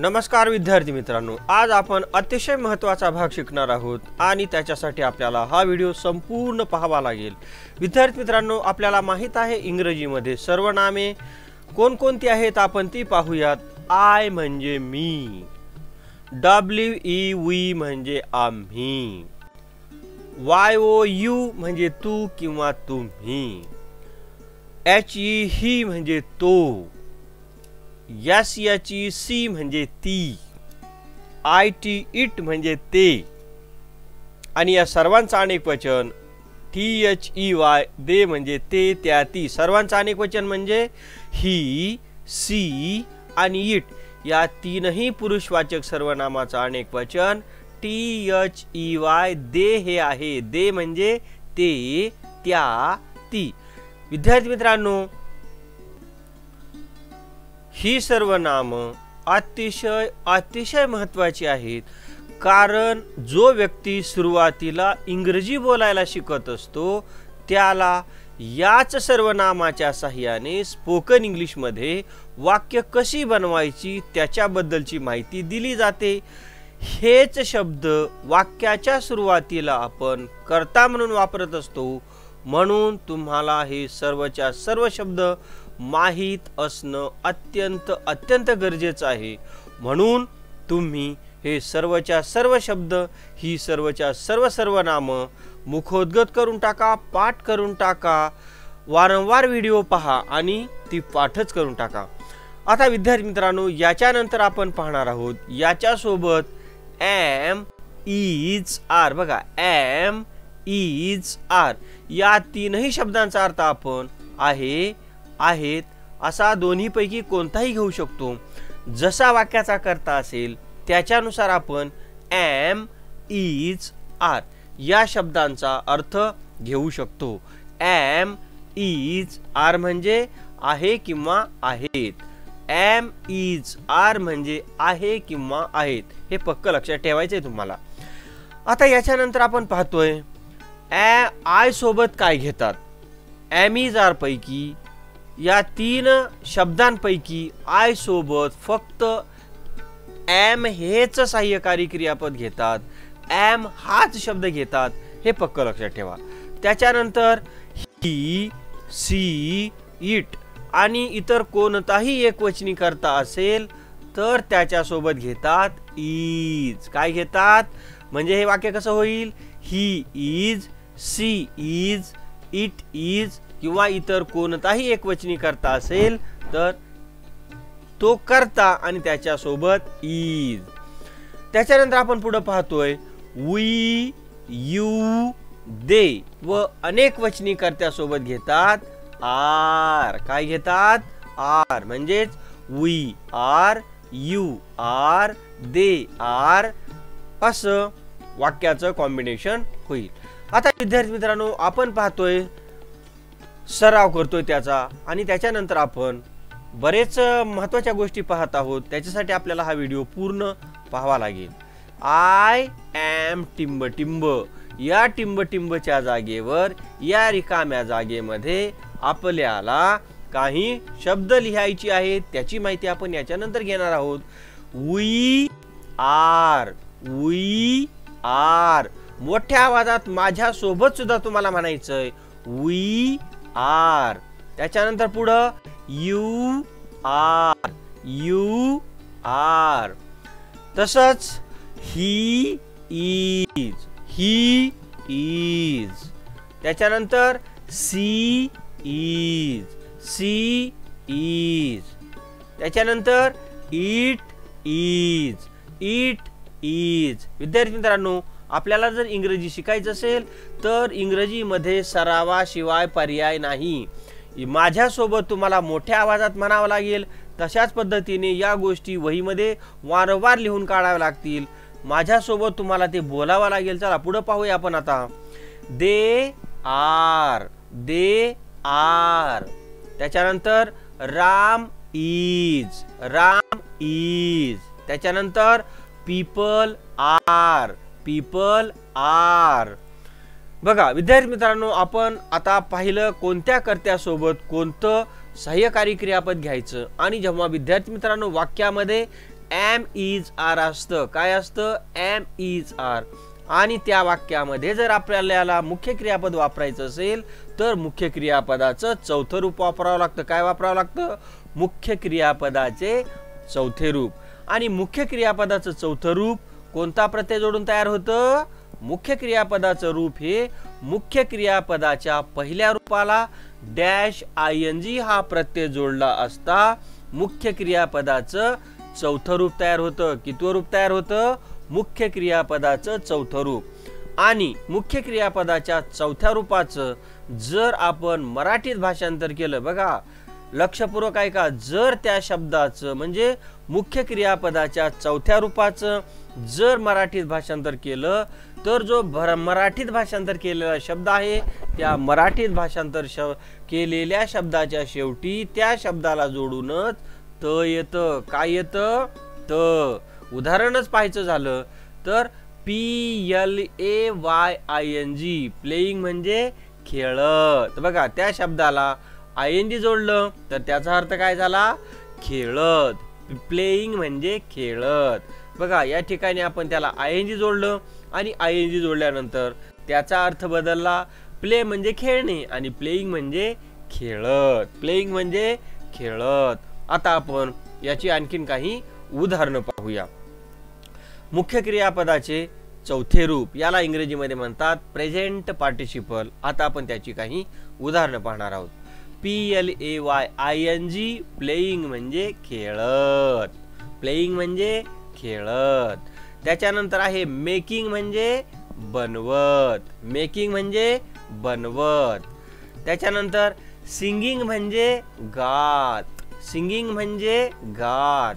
नमस्कार विद्यार्थी मित्रांनो, आज आपण अतिशय महत्त्वाचा भाग शिकणार आहोत आणि त्याच्यासाठी आपल्याला हा व्हिडिओ संपूर्ण पाहावा लागेल। विद्यार्थी मित्रांनो, आपल्याला माहित आहे इंग्रजीमध्ये सर्वनामे कोणकोणती आहेत, आपण ती पाहूयात। आय म्हणजे मी, डब्ल्यू ई वी म्हणजे आम्ही, वाय ओ यू म्हणजे तू किंवा तुम्ही, एच ई ही म्हणजे तो, एस एच ई सी म्हणजे ती, आय टी इट म्हणजे ते, आणि या सर्वांचा अनेक वचन टी एच ई वाय दे म्हणजे ते त्या ती। सर्वांचं अनेक वचन म्हणजे ही, सी आणि इट या तीनही पुरुषवाचक सर्वनामाचा अनेक वचन टी एच ई वाय दे हे आहे। दे म्हणजे ते, त्या, ती। विद्यार्थी मित्रांनो, ही सर्वनाम अतिशय अतिशय महत्त्वाची आहेत, कारण जो व्यक्ती सुरुवातीला इंग्रजी बोलायला शिकत असतो त्याला याच सर्वनामाच्या साह्याने स्पोकन इंग्लिशमध्ये वाक्य कशी बनवायची त्याच्याबद्दलची माहिती दिली जाते। हेच शब्द वाक्याच्या सुरुवातीला आपण कर्ता म्हणून वापरत असतो, म्हणून तुम्हाला हे सर्वच्या सर्व शब्द माहित असणं अत्यंत अत्यंत गरजेचं आहे। म्हणून तुम्ही हे सर्वच्या सर्व शब्द, ही सर्वच्या सर्व सर्वनामं मुखोद्गत करून टाका, पाठ करून टाका, वारंवार व्हिडिओ पहा आणि ती पाठच करून टाका। आता विद्यार्थी मित्रांनो, याच्यानंतर आपण पाहणार आहोत याच्यासोबत एम, इज, आर। बघा, एम, इज, आर या तीनही शब्दांचा अर्थ आपण आहे, आहेत असा दोन्हीपैकी कोणताही घेऊ शकतो। जसा वाक्याचा कर्ता असेल त्याच्यानुसार आपण एम, इज, आर या शब्दांचा अर्थ घेऊ शकतो। एम, इज, आर म्हणजे आहे किंवा आहेत। एम, इज, आर म्हणजे आहे किंवा आहेत, हे पक्क लक्षात ठेवायचं आहे तुम्हाला। आता याच्यानंतर आपण पाहतोय आय सोबत काय घेतात। एम, इज, आर पैकी या तीन शब्दांपैकी आय सोबत फक्त एम हेच सहाय्यकारी क्रियापद घेतात, एम हाच शब्द घेतात, हे पक्क लक्षात ठेवा। त्याच्यानंतर ही, सी, इट आणि इतर कोणताही एकवचनी कर्ता असेल तर त्याच्यासोबत घेतात इज। काय घेतात म्हणजे हे वाक्य कसं होईल, he is, she is, it is किंवा इतर कोणताही एकवचनी कर्ता असेल तर तो कर्ता आणि त्याच्यासोबत इज। त्याच्यानंतर आपण पुढे पाहतोय वी, यू, दे व अनेक वचनी कर्त्यासोबत घेतात आर। काय घेतात आर, म्हणजेच we are, you are, they are असं वाक्याचं कॉम्बिनेशन होईल। आता विद्यार्थी मित्रांनो, आपण पाहतोय सराव करतोय त्याचा आणि त्याच्यानंतर आपण बरेच महत्त्वाच्या गोष्टी पाहत आहोत, त्याच्यासाठी आपल्याला हा व्हिडिओ पूर्ण पाहावा लागेल। आय एम टिंब टिंब या टिंब टिंबच्या जागेवर, या रिकाम्या जागेमध्ये आपल्याला काही शब्द लिहायची आहेत, त्याची माहिती आपण याच्यानंतर घेणार आहोत। वी आर, वी आर मोठ्या आवाजात माझ्यासोबत सुद्धा तुम्हाला म्हणायचं आहे वी आर। त्याच्यानंतर पुढं यू आर, यू आर, तसंच ही इज, ही इज, त्याच्यानंतर सी इज, सी इज, त्याच्यानंतर इट इज, इट इज। विद्यार्थी मित्रांनो, आपल्याला जर इंग्रजी शिकायचं असेल तर इंग्रजीमध्ये सरावाशिवाय पर्याय नाही। माझ्यासोबत तुम्हाला मोठ्या आवाजात म्हणावं लागेल, तशाच पद्धतीने या गोष्टी वहीमध्ये वारंवार लिहून काढाव्या लागतील, माझ्यासोबत तुम्हाला ते बोलावं लागेल। चला पुढे पाहूया आपण आता दे आर, दे आर, त्याच्यानंतर राम इज, राम इज, त्याच्यानंतर पीपल आर, पीपल आर। बघा विद्यार्थी मित्रांनो, आपण आता पाहिलं कोणत्या कर्त्यासोबत कोणतं सहाय्यकारी क्रियापद घ्यायचं, आणि जेव्हा विद्यार्थी मित्रांनो वाक्यामध्ये एम इज आर असतं. काय असतं? Am is are. आणि त्या वाक्यामध्ये जर आपल्याला मुख्य क्रियापद वापरायचं असेल तर मुख्य क्रियापदाचं चौथं रूप वापरावं लागतं. काय वापरावं लागतं? मुख्य क्रियापदाचे चौथे रूप. आणि मुख्य क्रियापदाचं चौथं रूप कोणता प्रत्यय जोडून तयार होतं? मुख्य क्रियापदाचं रूप हे मुख्य क्रियापदाच्या पहिल्या रूपाला डॅश आयएनजी हा प्रत्यय जोडला असता मुख्य क्रियापदाचं चौथं रूप तयार होतं. कितवं रूप तयार होतं? मुख्य क्रियापदाचं चौथं रूप. आणि मुख्य क्रियापदाच्या चौथ्या रूपाचं जर आपण मराठीत भाषांतर केलं, बघा लक्षपूर्वक ऐका, जर त्या शब्दाचं म्हणजे मुख्य क्रियापदाच्या चौथ्या रूपाचं जर मराठीत भाषांतर केलं तर जो मराठीत भाषांतर केलेला शब्द आहे त्या मराठीत भाषांतर केलेल्या शब्दाच्या शेवटी त्या शब्दाला जोडूनच त येतं. काय येतं? त. उदाहरणच पाहायचं झालं तर PLAYING प्लेइंग म्हणजे खेळत. बघा त्या शब्दाला आयएनजी जोडलं तर त्याचा अर्थ काय झाला? खेळत. प्लेइंग म्हणजे खेळत. बघा या ठिकाणी आपण त्याला आयएनजी जोडलं आणि आयएनजी जोडल्यानंतर त्याचा अर्थ बदलला. प्ले म्हणजे खेळणे आणि प्लेइंग म्हणजे खेळत. प्लेइंग म्हणजे खेळत. आता आपण याची आणखीन काही उदाहरण पाहूया. मुख्य क्रियापदाचे चौथे रूप याला इंग्रजीमध्ये म्हणतात प्रेझेंट पार्टिसिपल. आता आपण त्याची काही उदाहरणं पाहणार आहोत. PLAYING प्लेइंग म्हणजे खेळत. प्लेइंग म्हणजे खेळत. त्याच्यानंतर आहे मेकिंग म्हणजे बनवत. मेकिंग म्हणजे बनवत. त्याच्यानंतर सिंगिंग म्हणजे गात. सिंगिंग म्हणजे गात.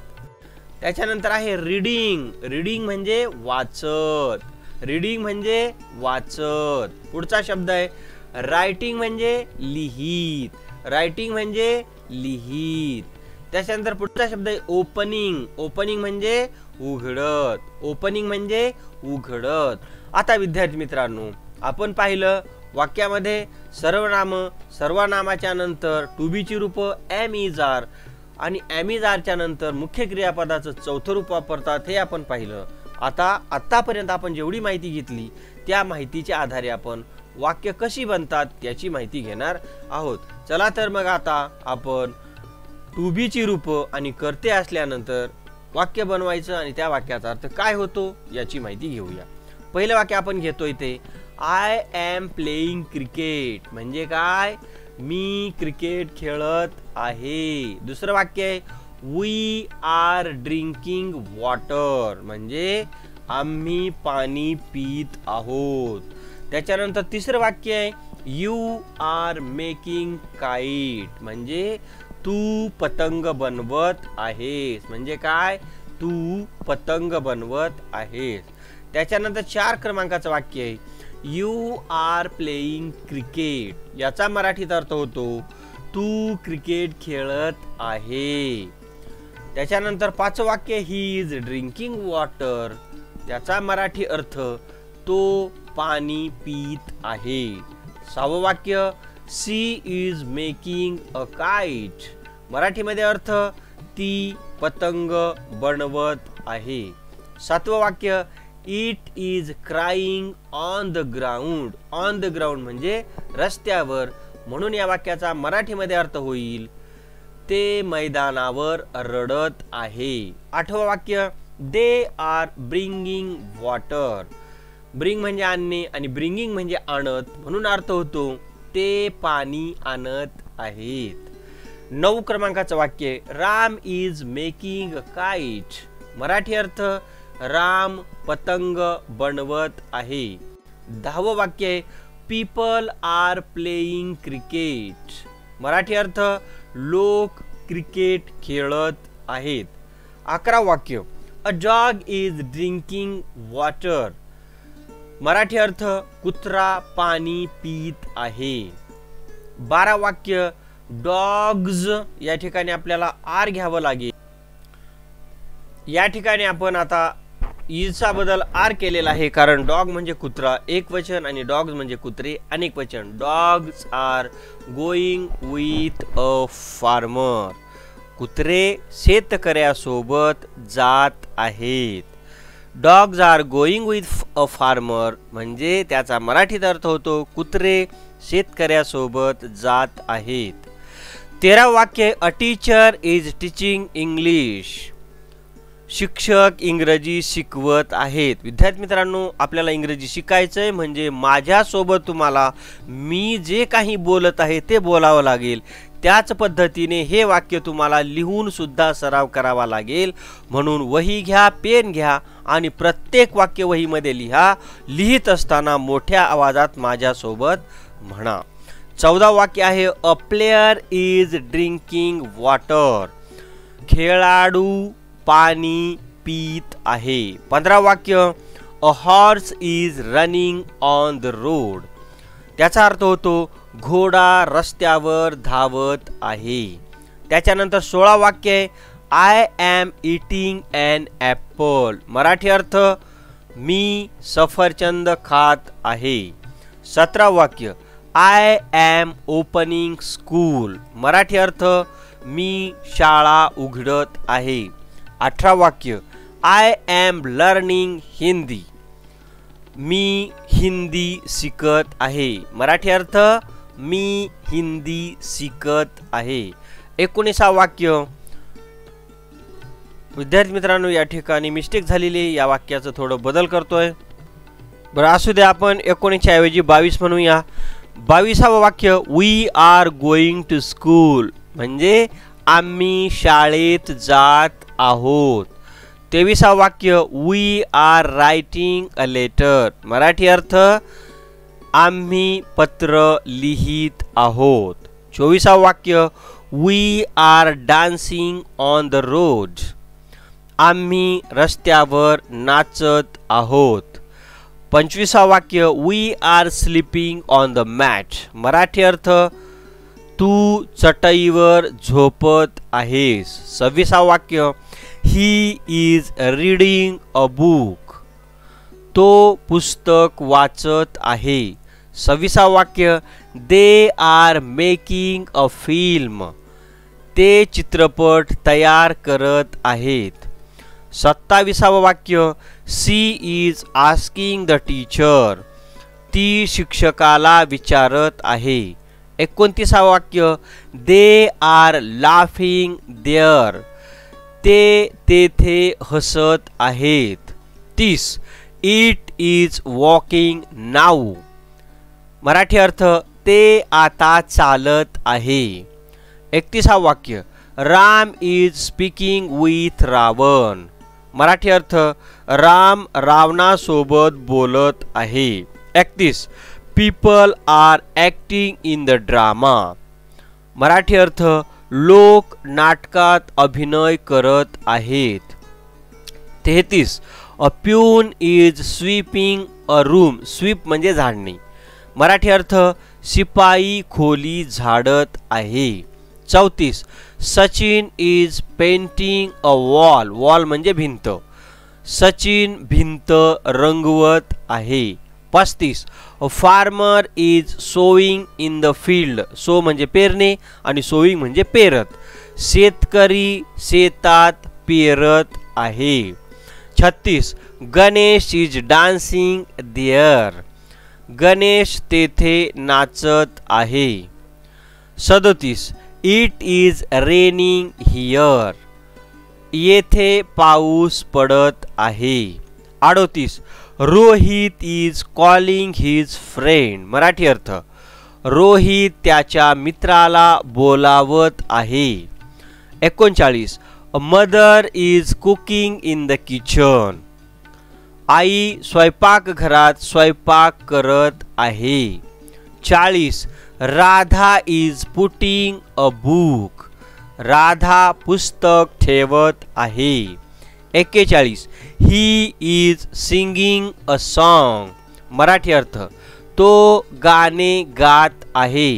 त्याच्यानंतर आहे रीडिंग. रीडिंग म्हणजे वाचत. रीडिंग म्हणजे वाचत. पुढचा शब्द आहे रायटिंग म्हणजे लिहित. रायटिंग म्हणजे लिहित. त्याच्यानंतर पुढचा शब्द आहे ओपनिंग. ओपनिंग म्हणजे उघडत. ओपनिंग म्हणजे उघडत. आता विद्यार्थी मित्रांनो आपण पाहिलं वाक्यामध्ये सर्वनाम सर्वनामाच्या नंतर टू बीची रूपं एम इज आर आणि एमिजारच्या नंतर मुख्य क्रियापदाचं चौथं रूप वापरतात हे आपण पाहिलं. आता आत्तापर्यंत आपण जेवढी माहिती घेतली त्या माहितीच्या आधारे आपण वाक्य कशी बनतात याची माहिती घेणार आहोत. चला तर मग आता आपण टू बीची रूपं आणि कर्ते असल्यानंतर वाक्य बनवायचं आणि त्या वाक्याचा अर्थ काय होतो याची माहिती घेऊया. पहिलं वाक्य आपण घेतो इथे आय एम प्लेइंग क्रिकेट म्हणजे काय? मी क्रिकेट खेळत आहे. दुसरं वाक्य आहे वी आर ड्रिंकिंग वॉटर म्हणजे आम्ही पाणी पीत आहोत. त्याच्यानंतर तिसरं वाक्य आहे यू आर मेकिंग काइट म्हणजे तू पतंग बनवत आहेस. म्हणजे काय? तू पतंग बनवत आहेस. त्याच्यानंतर 4 क्रमांकाचं वाक्य आहे यू आर प्लेइंग क्रिकेट. याचा मराठीत अर्थ होतो तू क्रिकेट खेळत आहे. त्याच्यानंतर 5 वाक्य ही इज ड्रिंकिंग वॉटर. त्याचा मराठी अर्थ तो पाणी पीत आहे. 6वं वाक्य she is making a kite. मराठीमध्ये अर्थ ती पतंग बनवत आहे. 7वं वाक्य it is crying on the ground. On the ground म्हणजे रस्त्यावर. म्हणून या वाक्याचा मराठीमध्ये अर्थ होईल ते मैदानावर रडत आहे. 8वं वाक्य they are bringing water. Bring म्हणजे आणणे आणि ब्रिंगिंग म्हणजे आणत म्हणून अर्थ होतो ते पाणी आणत आहेत. 9 क्रमांकाचं वाक्य Ram is making a kite. Marathi अर्थ राम पतंग बनवत आहे. 10वं वाक्य आहे people are playing cricket. Marathi अर्थ लोक क्रिकेट खेळत आहेत. 11वं वाक्य a dog is drinking water. Marathi अर्थ कुत्रा पाणी पीत आहे. 12 वाक्य डॉग्स या ठिकाणी आपल्याला आर घ्यावं लागेल. या ठिकाणी आपण आता इजचा बदल आर केलेला आहे कारण डॉग म्हणजे कुत्रा एकवचन आणि डॉग्स म्हणजे कुत्रे अनेकवचन. Dogs are going with a farmer. कुत्रे शेतकऱ्यासोबत जात आहेत। Dogs are going with a farmer म्हणजे त्याचा मराठीत अर्थ होतो कुत्रे शेतकऱ्यासोबत जात आहेत। 13 वाक्य। A teacher is teaching English शिक्षक इंग्रजी शिकवत आहेत। विद्यार्थी मित्रांनो आपल्याला इंग्रजी शिकायचं आहे म्हणजे माझ्यासोबत तुम्हाला मी जे काही बोलत आहे ते बोलावं लागेल। त्याच पद्धतीने हे वाक्य तुम्हाला लिहून सुद्धा सराव करावा लागेल। म्हणून वही घ्या पेन घ्या आणि प्रत्येक वाक्य वहीमध्ये लिहा। लिहित असताना मोठ्या आवाजात माझ्यासोबत म्हणा। 14 वाक्य आहे। A player is drinking water खेळाडू पाणी पीत आहे। 15 वाक्य। A horse is running on the road त्याचा अर्थ होतो घोडा रस्त्यावर धावत आहे। त्याच्यानंतर 16 वाक्य आहे। I am eating an apple Marathi अर्थ मी सफरचंद खात आहे। 17 वाक्य। I am opening school Marathi अर्थ मी शाळा उघडत आहे। 18 वाक्य। आय एम लर्निंग हिंदी मी हिंदी शिकत आहे मराठी अर्थ मी हिंदी शिकत आहे। 19 वाक्य। विद्यार्थी मित्रांनो या ठिकाणी मिस्टेक झालेली आहे या वाक्याचं थोडं बदल करतोय बरं असू दे आपण 19 च्या ऐवजी 22 म्हणूया। 22वा वाक्य। We are going to school म्हणजे आम्ही शाळेत जात आहोत। 23 वाक्य। We are writing a letter Marathi अर्थ आम्ही पत्र लिहित आहोत। 24 वाक्य। We are dancing on the road आम्ही रस्त्यावर नाचत आहोत। 25 वाक्य। We are sleeping on the mat Marathi अर्थ तू चटईवर झोपत आहेस। 26 वाक्य। He is reading a book तो पुस्तक वाचत आहे। 26 वाक्य। They are making a film ते चित्रपट तयार करत आहेत। 27 वाक्य। She is asking the teacher ती शिक्षकाला विचारत आहे। 29 वाक्य। दे आर लाफिंग देअर ते तेथे हसत आहेत। 30 it is walking now Marathi अर्थ ते आता चालत आहे। 31 वाक्य। Ram is speaking with Ravan Marathi अर्थ राम रावणासोबत बोलत आहे। 31 people are acting in the drama Marathi अर्थ लोक नाटकात अभिनय करत आहेत। 33 a peon is sweeping a room sweep म्हणजे झाडणे मराठी अर्थ शिपाई खोली झाडत आहे। 34 Sachin is painting a wall wall म्हणजे भिंत सचिन भिंत रंगवत आहे। 35 farmer is sowing in the field sow म्हणजे पेरणे आणि सोईंग म्हणजे पेरत शेतकरी शेतात पेरत आहे। 36 Ganesh is dancing there Ganesh तेथे नाचत आहे। 37 इट इज रेनिंग हिअर येथे पाऊस पडत आहे। 38 Rohit is calling his friend Marathi अर्थ रोहित त्याच्या मित्राला बोलावत आहे। 39 mother is cooking in the kitchen आई स्वयंपाकघरात स्वयंपाक करत आहे। 40 Radha is putting a book Radha पुस्तक ठेवत आहे। 41 he is singing a song Marathi अर्थ तो गाणे गात आहे।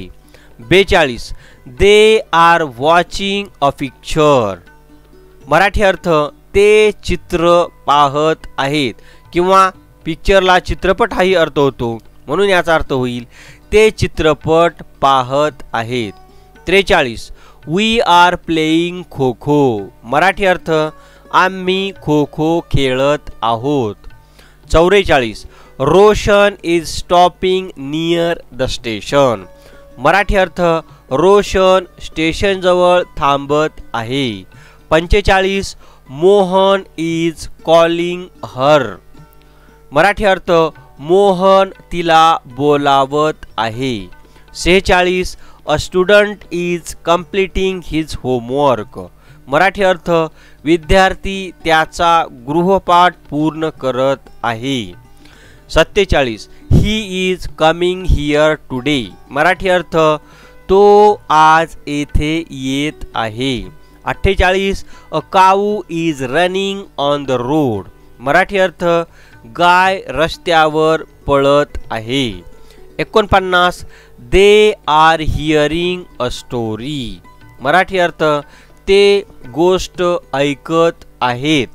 42 they are watching a picture Marathi अर्थ ते चित्र पाहत आहेत किंवा पिक्चरला चित्रपट हाही अर्थ होतो म्हणून याचा अर्थ होईल ते चित्रपट पाहत आहेत। 43 we are playing kho kho, Marathi अर्थ आम्ही खो खो खेळत आहोत। 44 Roshan is stopping near the station, Marathi अर्थ रोशन स्टेशन जवळ थांबत आहे। 45 Mohan is calling her, Marathi अर्थ मोहन तिला बोलावत आहे। 46 a student is completing his homework, Marathi अर्थ विद्यार्थी त्याचा गृहपाठ पूर्ण करत आहे। 47 he is coming here today, Marathi अर्थ तो आज येथे येत आहे। 48 a cow is running on the road, Marathi अर्थ गाय रस्त्यावर पळत आहे। 49 they are hearing a story, Marathi अर्थ ते गोष्ट ऐकत आहेत।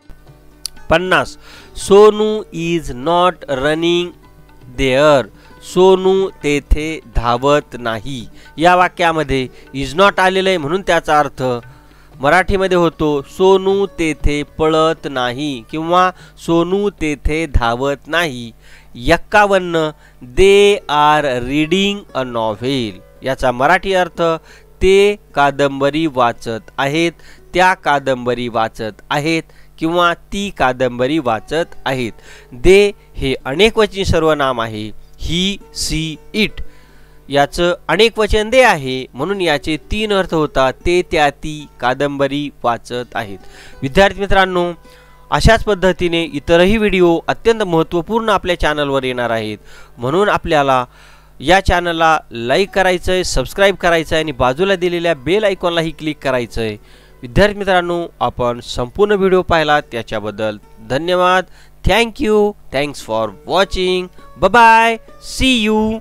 50 Sonu is not running there, Sonu तेथे धावत नाही। या वाक्यामध्ये इज नॉट आलेलं आहे म्हणून त्याचा अर्थ मराठीमध्ये होतो सोनू तेथे पळत नाही किंवा सोनू तेथे धावत नाही। 51 they are reading a novel, याचा मराठी अर्थ ते कादंबरी वाचत आहेत, त्या कादंबरी वाचत आहेत किंवा ती कादंबरी वाचत आहेत। दे हे अनेकवचनी सर्वनाम आहे, ही सी इट याचं अनेकवचन दे आहे म्हणून याचे तीन अर्थ होता ते त्या ती कादंबरी वाचत आहेत। विद्यार्थी मित्रांनो, अशाच पद्धतीने इतरही व्हिडिओ अत्यंत महत्त्वपूर्ण आपल्या चॅनलवर येणार आहेत, म्हणून आपल्याला या चॅनलला लाईक करायचं आहे, सबस्क्राईब करायचं आहे आणि बाजूला दिलेल्या बेल आयकॉनलाही क्लिक करायचं आहे। विद्यार्थी मित्रांनो, आपण संपूर्ण व्हिडिओ पाहिला त्याच्याबद्दल धन्यवाद। Thank you, thanks for watching, bye, see you.